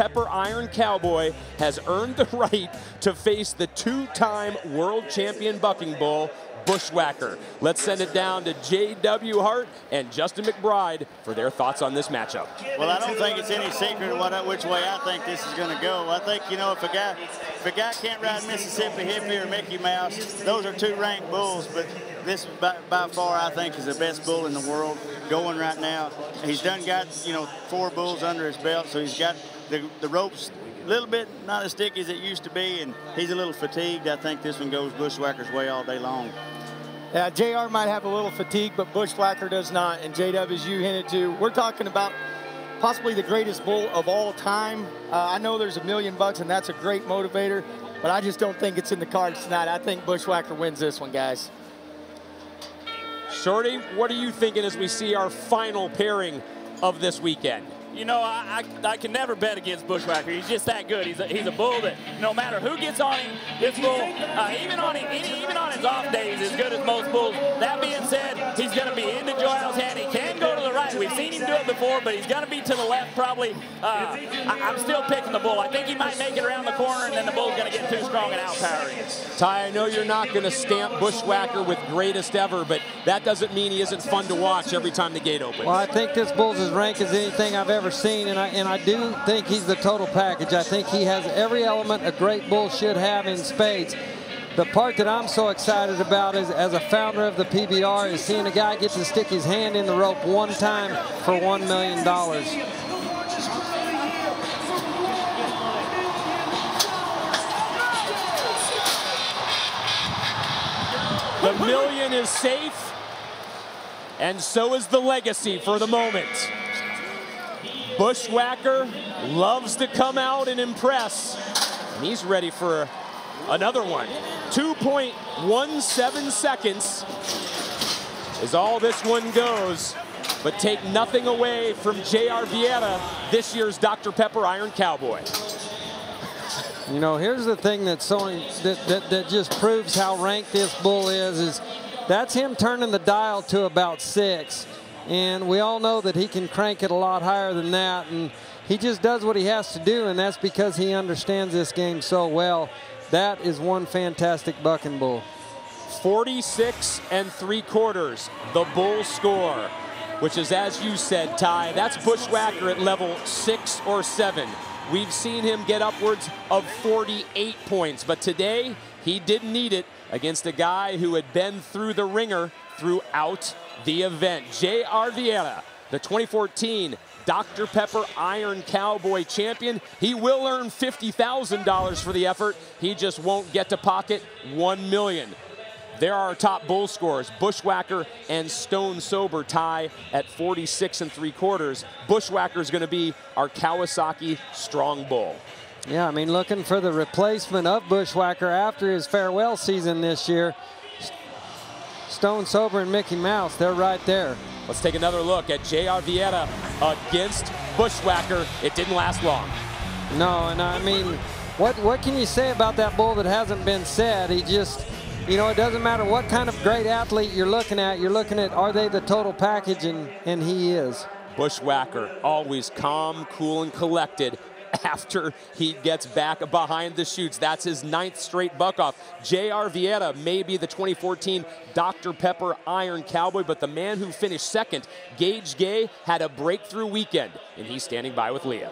Pepper Iron Cowboy has earned the right to face the two-time world champion bucking bull, Bushwacker. Let's send it down to J.W. Hart and Justin McBride for their thoughts on this matchup. Well, I don't think it's any secret which way I think this is going to go. I think, you know, if a guy can't ride Mississippi Hippie or Mickey Mouse, those are two ranked bulls, but this by far I think is the best bull in the world going right now. He's done got, you know, 4 bulls under his belt, so he's got the ropes a little bit not as sticky as it used to be, and he's a little fatigued. I think this one goes Bushwhacker's way all day long. Yeah, JR might have a little fatigue, but Bushwacker does not, and JW, as you hinted to, we're talking about possibly the greatest bull of all time. I know there's $1 million bucks, and that's a great motivator, but I just don't think it's in the cards tonight. I think Bushwacker wins this one, guys. Shorty, what are you thinking as we see our final pairing of this weekend? You know, I can never bet against Bushwacker. He's just that good. He's a bull that no matter who gets on him, this bull, even on his off days, as good as most bulls. That being said, he's going to be into Joyle's hand. He can go to the right. We've seen him do it before, but he's going to be to the left probably. I'm still picking the bull. I think he might make it around the corner, and then the bull's going to get too strong and outpower him. Ty, I know you're not going to stamp Bushwacker with greatest ever, but that doesn't mean he isn't fun to watch every time the gate opens. Well, I think this bull's as ranked as anything I've ever seen, and I do think he's the total package. I think he has every element a great bull should have in spades. The part that I'm so excited about is, as a founder of the PBR, is seeing a guy get to stick his hand in the rope one time for $1 million. The million is safe, and so is the legacy for the moment. Bushwacker loves to come out and impress, and he's ready for another one. 2.17 seconds is all this one goes, but take nothing away from J.R. Vieira, this year's Dr. Pepper Iron Cowboy. You know, here's the thing that just proves how ranked this bull is that's him turning the dial to about 6. And we all know that he can crank it a lot higher than that, and he just does what he has to do, and that's because he understands this game so well. That is one fantastic bucking bull. 46 3/4, the bull score, which is, as you said, Ty, that's Bushwacker at level 6 or 7. We've seen him get upwards of 48 points, but today he didn't need it against a guy who had been through the ringer throughout the event. J.R. Vieira, the 2014 Dr. Pepper Iron Cowboy champion. He will earn $50,000 for the effort. He just won't get to pocket $1 million. There are our top bull scorers, Bushwacker and Stone Sober, tie at 46 3/4. Bushwacker is going to be our Kawasaki strong bull. Yeah, I mean, looking for the replacement of Bushwacker after his farewell season this year. Stone Sober and Mickey Mouse, they're right there. Let's take another look at J.R. Vieira against Bushwacker. It didn't last long. No, and I mean, what can you say about that bull that hasn't been said? He just, you know, it doesn't matter what kind of great athlete you're looking at, are they the total package, and he is. Bushwacker, always calm, cool, and collected after he gets back behind the chutes. That's his 9th straight buck-off. J.R. Vieira may be the 2014 Dr. Pepper Iron Cowboy, but the man who finished 2nd, Gage Gay, had a breakthrough weekend, and he's standing by with Leah.